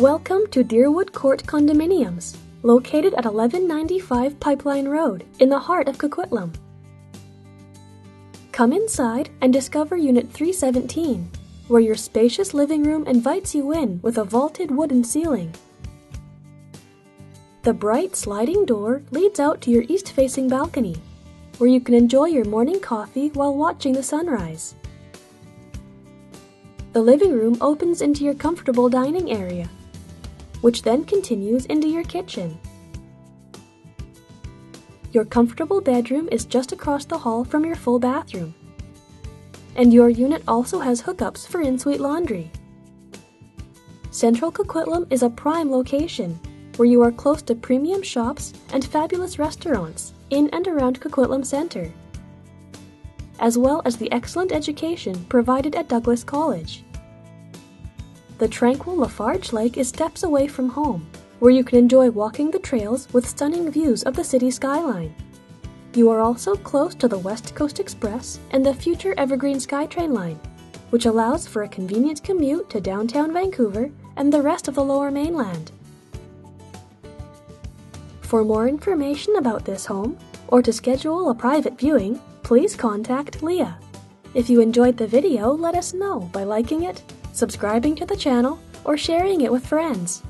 Welcome to Deerwood Court Condominiums, located at 1195 Pipeline Road in the heart of Coquitlam. Come inside and discover Unit 317, where your spacious living room invites you in with a vaulted wooden ceiling. The bright sliding door leads out to your east-facing balcony, where you can enjoy your morning coffee while watching the sunrise. The living room opens into your comfortable dining area, which then continues into your kitchen. Your comfortable bedroom is just across the hall from your full bathroom, and your unit also has hookups for in-suite laundry. Central Coquitlam is a prime location where you are close to premium shops and fabulous restaurants in and around Coquitlam Centre, as well as the excellent education provided at Douglas College. The tranquil Lafarge Lake is steps away from home, where you can enjoy walking the trails with stunning views of the city skyline. You are also close to the West Coast Express and the future Evergreen SkyTrain line, which allows for a convenient commute to downtown Vancouver and the rest of the Lower Mainland. For more information about this home, or to schedule a private viewing, please contact Leah. If you enjoyed the video, let us know by liking it, subscribing to the channel, or sharing it with friends.